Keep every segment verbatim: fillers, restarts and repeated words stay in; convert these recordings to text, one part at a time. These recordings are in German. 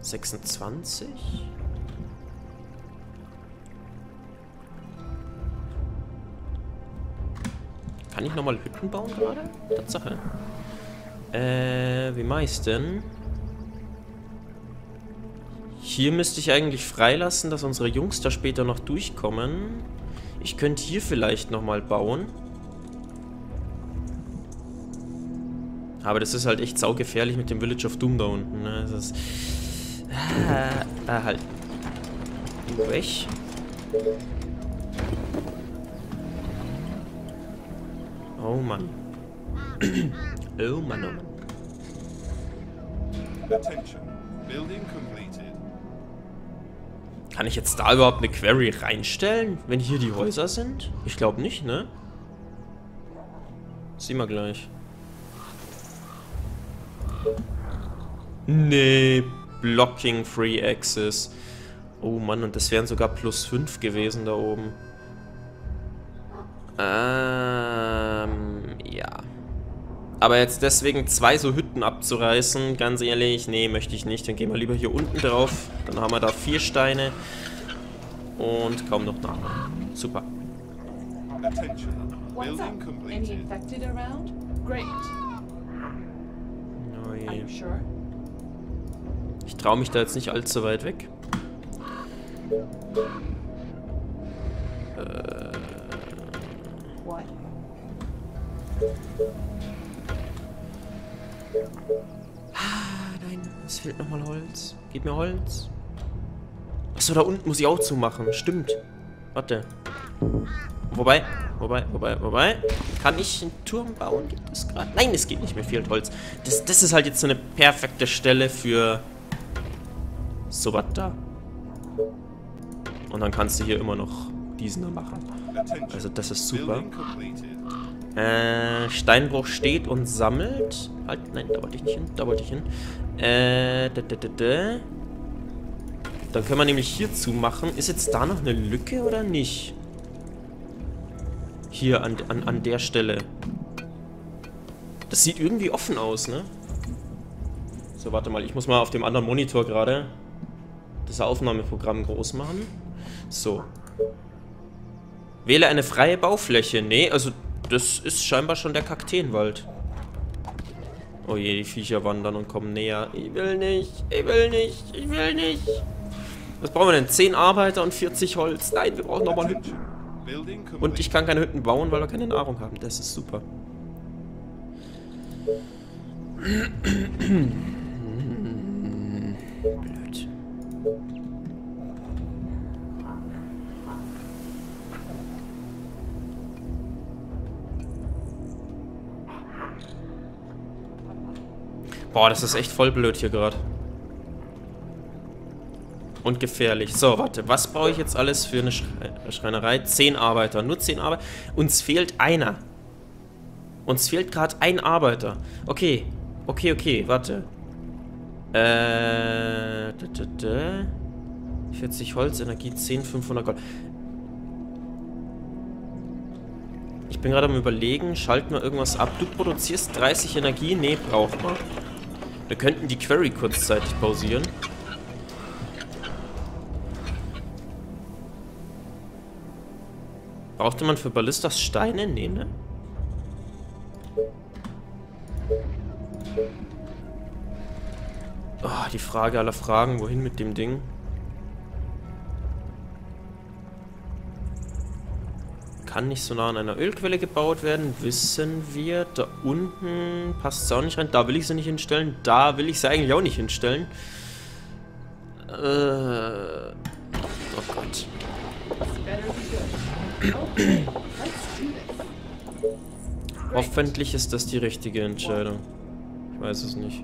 sechsundzwanzig? Kann ich nochmal Hütten bauen gerade? Tatsache. Äh, wie mache ich es denn? Hier müsste ich eigentlich freilassen, dass unsere Jungs da später noch durchkommen. Ich könnte hier vielleicht nochmal bauen. Aber das ist halt echt saugefährlich mit dem Village of Doom da unten. Ne? Das ist ah, ah, halt. Weg. Oh Mann. Oh Mann, oh Mann. Kann ich jetzt da überhaupt eine Quarry reinstellen, wenn hier die Häuser sind? Ich glaube nicht, ne? Sehen wir gleich. Nee, Blocking Free Access. Oh Mann, und das wären sogar plus fünf gewesen da oben. Ähm, ja. Aber jetzt deswegen zwei so Hütten abzureißen, ganz ehrlich, nee, möchte ich nicht. Dann gehen wir lieber hier unten drauf. Dann haben wir da vier Steine. Und kaum noch nach. Super. Ich traue mich da jetzt nicht allzu weit weg. Äh. Nein, es fehlt nochmal Holz. Gib mir Holz. Achso, da unten muss ich auch zumachen. Stimmt. Warte. Wobei, wobei, wobei, wobei. Kann ich einen Turm bauen? Gibt es gerade? Nein, es geht nicht. Mir fehlt Holz. Das, das ist halt jetzt so eine perfekte Stelle für so was da. Und dann kannst du hier immer noch diesen da machen. Also das ist super. Äh, Steinbruch steht und sammelt. Halt, nein, da wollte ich nicht hin, da wollte ich hin. Äh, da, da, da, da. Dann können wir nämlich hier zumachen. Ist jetzt da noch eine Lücke oder nicht? Hier an, an, an der Stelle. Das sieht irgendwie offen aus, ne? So, warte mal, ich muss mal auf dem anderen Monitor gerade das Aufnahmeprogramm groß machen. So. Wähle eine freie Baufläche. Nee, also das ist scheinbar schon der Kakteenwald. Oh je, die Viecher wandern und kommen näher. Ich will nicht, ich will nicht, ich will nicht. Was brauchen wir denn? zehn Arbeiter und vierzig Holz. Nein, wir brauchen nochmal Hütten. Und ich kann keine Hütten bauen, weil wir keine Nahrung haben. Das ist super. Blöd. Boah, das ist echt voll blöd hier gerade. Und gefährlich. So, warte. Was brauche ich jetzt alles für eine Schre Schreinerei? Zehn Arbeiter. Nur zehn Arbeiter. Uns fehlt einer. Uns fehlt gerade ein Arbeiter. Okay. Okay, okay. Warte. Äh. vierzig Holz, Energie, zehn, fünfhundert Gold. Ich bin gerade am Überlegen. Schalten wir irgendwas ab. Du produzierst dreißig Energie? Nee, braucht man. Wir könnten die Query kurzzeitig pausieren. Brauchte man für Ballistas Steine? Nee, ne? Oh, die Frage aller Fragen. Wohin mit dem Ding? Kann nicht so nah an einer Ölquelle gebaut werden, wissen wir. Da unten passt es auch nicht rein. Da will ich sie nicht hinstellen. Da will ich sie eigentlich auch nicht hinstellen. Äh. Oh Gott. Hoffentlich ist das die richtige Entscheidung. Ich weiß es nicht.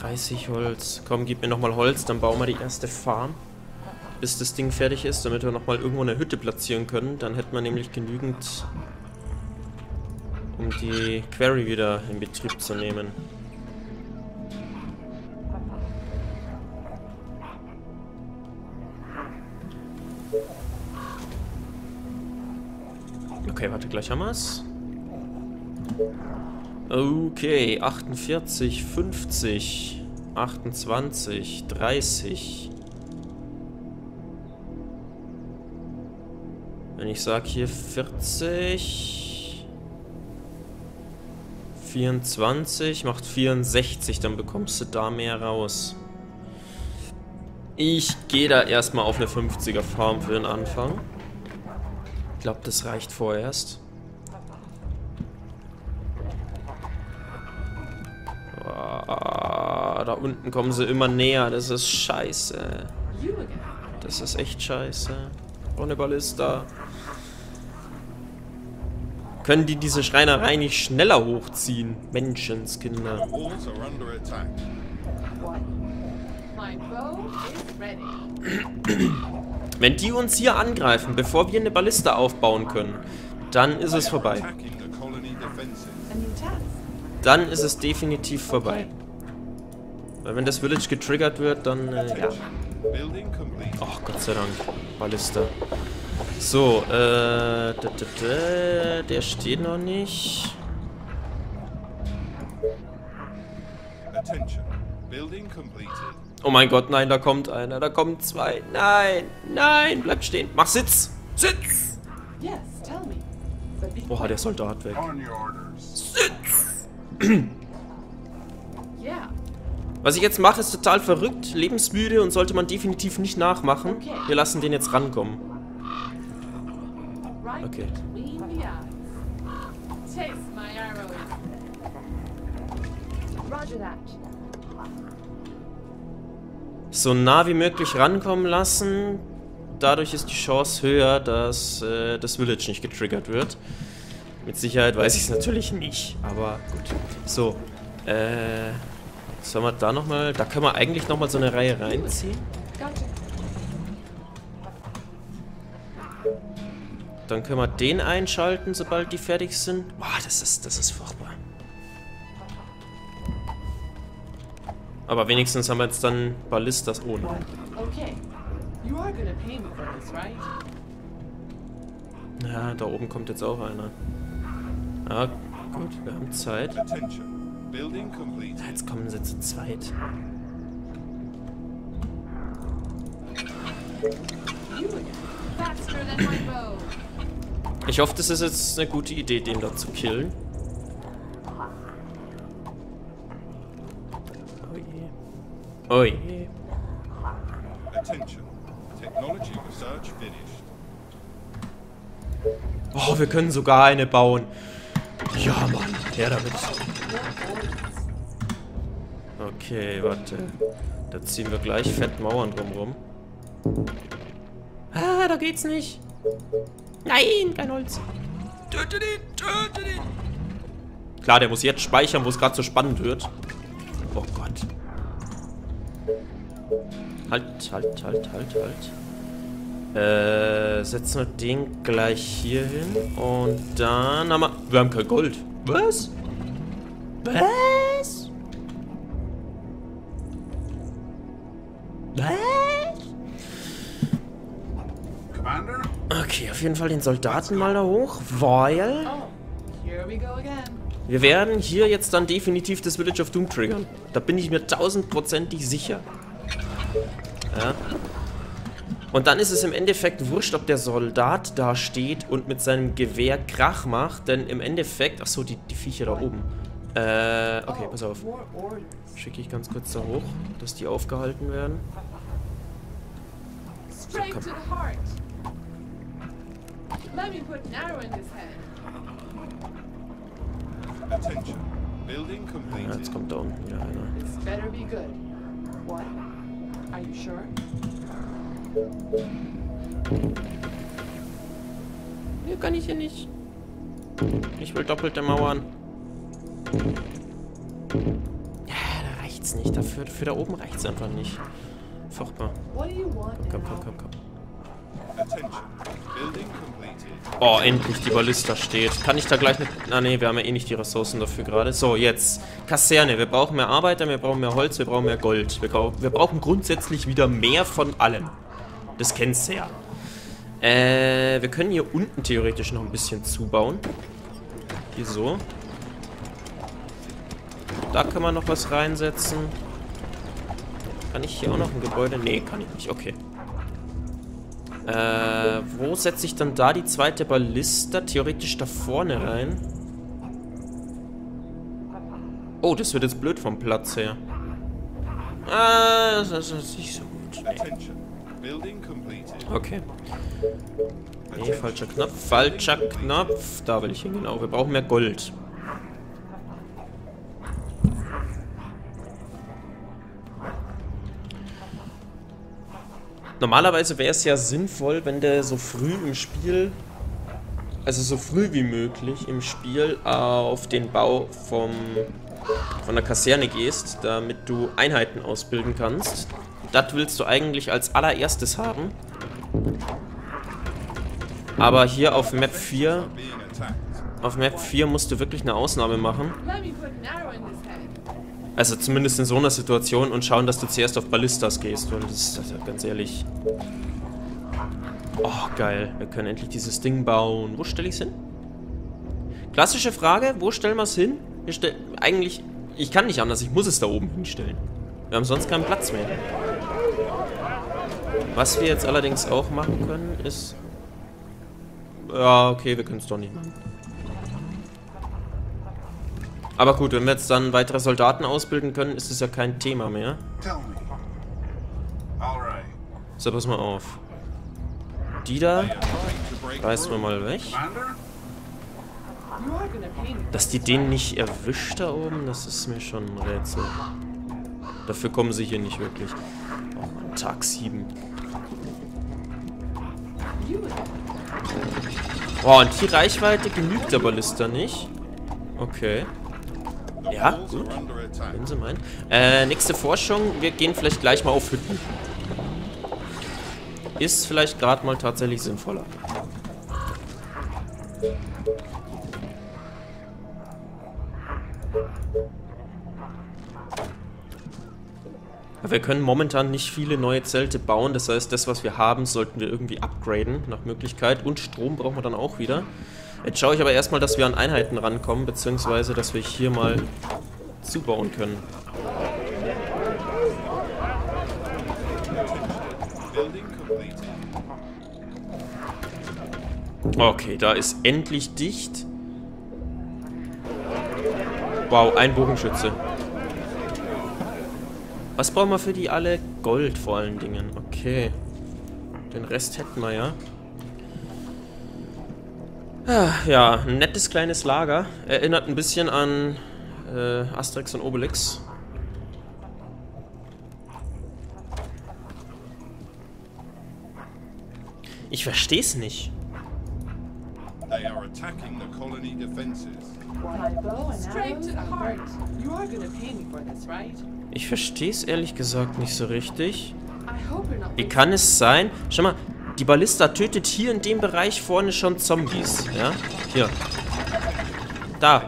dreißig Holz. Komm, gib mir nochmal Holz, dann bauen wir die erste Farm. Bis das Ding fertig ist, damit wir nochmal irgendwo eine Hütte platzieren können. Dann hätten wir nämlich genügend um die Query wieder in Betrieb zu nehmen. Okay, warte, gleich haben wir es. Okay, achtundvierzig, fünfzig, achtundzwanzig, dreißig. Wenn ich sage hier vierzig, vierundzwanzig, macht vierundsechzig, dann bekommst du da mehr raus. Ich gehe da erstmal auf eine fünfziger Farm für den Anfang. Ich glaube, das reicht vorerst. Da unten kommen sie immer näher. Das ist scheiße. Das ist echt scheiße. Ohne Ballista. Können die diese Schreinerei nicht schneller hochziehen? Menschenskinder. Wenn die uns hier angreifen, bevor wir eine Ballista aufbauen können, dann ist es vorbei. Dann ist es definitiv vorbei. Weil wenn das Village getriggert wird, dann... Äh, ja. Ach, Gott sei Dank. Ballista. So, äh... der steht noch nicht. Oh mein Gott, nein, da kommt einer. Da kommen zwei. Nein, nein, bleib stehen. Mach Sitz. Sitz! Boah, der Soldat weg. Sitz! Was ich jetzt mache, ist total verrückt, lebensmüde und sollte man definitiv nicht nachmachen. Wir lassen den jetzt rankommen. Okay. So nah wie möglich rankommen lassen. Dadurch ist die Chance höher, dass äh, das Village nicht getriggert wird. Mit Sicherheit weiß ich es natürlich nicht, aber gut. So, äh... sollen wir da nochmal... Da können wir eigentlich nochmal so eine Reihe reinziehen. Dann können wir den einschalten, sobald die fertig sind. Boah, das ist, das ist furchtbar. Aber wenigstens haben wir jetzt dann Ballistas ohne. Ja, da oben kommt jetzt auch einer. Ah, gut, wir haben Zeit. Jetzt kommen sie zu zweit. Ich hoffe, das ist jetzt eine gute Idee, den da zu killen. Oh je. Oh je. Oh, wir können sogar eine bauen. Ja, Mann. Her damit. Okay, warte. Da ziehen wir gleich fett Mauern drumrum. Ah, da geht's nicht. Nein, kein Holz. Töte den, töte den. Klar, der muss jetzt speichern, wo es gerade so spannend wird. Oh Gott. Halt, halt, halt, halt, halt. Äh, setzen wir den gleich hier hin. Und dann haben wir... Wir haben kein Gold. Was? Was? Okay, auf jeden Fall den Soldaten mal da hoch, weil... Wir werden hier jetzt dann definitiv das Village of Doom triggern. Da bin ich mir tausendprozentig sicher. Ja. Und dann ist es im Endeffekt wurscht, ob der Soldat da steht und mit seinem Gewehr Krach macht, denn im Endeffekt... Achso, die, die Viecher da oben. Äh, okay, pass auf. Schicke ich ganz kurz da hoch, dass die aufgehalten werden. So, ja, jetzt kommt da unten wieder einer. Hier kann ich hier nicht. Ich will doppelte Mauern. Ja, da reicht's nicht. Dafür, für da oben reicht's einfach nicht. Furchtbar. Komm, komm, komm, komm. Oh, endlich, die Ballista steht. Kann ich da gleich mit... Ah, ne, wir haben ja eh nicht die Ressourcen dafür gerade. So, jetzt. Kaserne. Wir brauchen mehr Arbeiter, wir brauchen mehr Holz, wir brauchen mehr Gold. Wir, brauch wir brauchen grundsätzlich wieder mehr von allem. Das kennst du ja. Äh, wir können hier unten theoretisch noch ein bisschen zubauen. Hier so. Da kann man noch was reinsetzen. Kann ich hier auch noch ein Gebäude? Ne, kann ich nicht. Okay. Äh, wo setze ich dann da die zweite Ballista? Theoretisch da vorne rein. Oh, das wird jetzt blöd vom Platz her. Ah, das ist nicht so gut. Nee. Okay. Nee, falscher Knopf, falscher Knopf. Da will ich hin, genau. Wir brauchen mehr Gold. Normalerweise wäre es ja sinnvoll, wenn du so früh im Spiel, also so früh wie möglich im Spiel, auf den Bau vom, von der Kaserne gehst, damit du Einheiten ausbilden kannst. Das willst du eigentlich als allererstes haben. Aber hier auf Map vier, auf Map vier musst du wirklich eine Ausnahme machen. Also zumindest in so einer Situation und schauen, dass du zuerst auf Ballistas gehst. Und das ist also ganz ehrlich. Oh, geil. Wir können endlich dieses Ding bauen. Wo stelle ich es hin? Klassische Frage, wo stellen wir es hin? Wir eigentlich, ich kann nicht anders, ich muss es da oben hinstellen. Wir haben sonst keinen Platz mehr. Was wir jetzt allerdings auch machen können, ist... Ja, okay, wir können es doch nicht machen. Aber gut, wenn wir jetzt dann weitere Soldaten ausbilden können, ist es ja kein Thema mehr. So, pass mal auf. Die da reißen wir mal weg. Dass die den nicht erwischt da oben, das ist mir schon ein Rätsel. Dafür kommen sie hier nicht wirklich. Oh Mann, Tag sieben. Boah, und die Reichweite genügt der Ballista nicht. Okay. Ja, gut. Wenn Sie meinen. Äh, nächste Forschung. Wir gehen vielleicht gleich mal auf Hütten. Ist vielleicht gerade mal tatsächlich sinnvoller. Wir können momentan nicht viele neue Zelte bauen. Das heißt, das, was wir haben, sollten wir irgendwie upgraden nach Möglichkeit. Und Strom brauchen wir dann auch wieder. Jetzt schaue ich aber erstmal, dass wir an Einheiten rankommen, beziehungsweise, dass wir hier mal zubauen können. Okay, da ist endlich dicht. Wow, ein Bogenschütze. Was brauchen wir für die alle? Gold vor allen Dingen. Okay. Den Rest hätten wir ja. Ja, ein nettes kleines Lager. Erinnert ein bisschen an äh, Asterix und Obelix. Ich verstehe es nicht. Ich verstehe es ehrlich gesagt nicht so richtig. Wie kann es sein? Schau mal. Die Ballista tötet hier in dem Bereich vorne schon Zombies, ja? Hier. Da.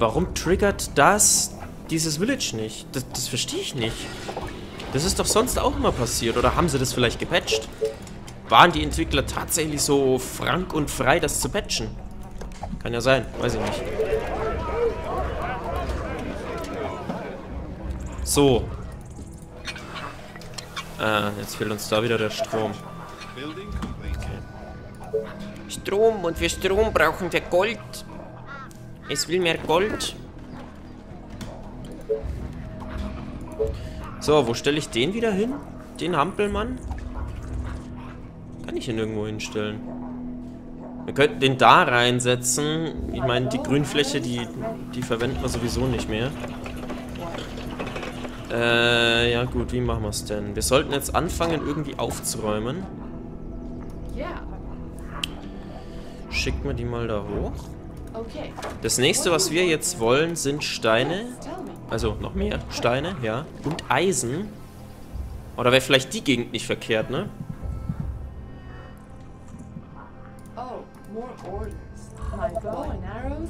Warum triggert das dieses Village nicht? Das, das verstehe ich nicht. Das ist doch sonst auch immer passiert. Oder haben sie das vielleicht gepatcht? Waren die Entwickler tatsächlich so frank und frei, das zu patchen? Kann ja sein, weiß ich nicht. So. Ah, jetzt fehlt uns da wieder der Strom. Okay. Strom, und für Strom brauchen wir Gold. Es will mehr Gold. So, wo stelle ich den wieder hin? Den Hampelmann? Kann ich ihn irgendwo hinstellen? Wir könnten den da reinsetzen. Ich meine, die Grünfläche, die, die verwenden wir sowieso nicht mehr. Äh, ja gut, wie machen wir es denn? Wir sollten jetzt anfangen, irgendwie aufzuräumen. Schicken wir die mal da hoch. Das nächste, was wir jetzt wollen, sind Steine. Also noch mehr Steine, ja. Und Eisen. Oder wäre vielleicht die Gegend nicht verkehrt, ne? orders. My bow and arrows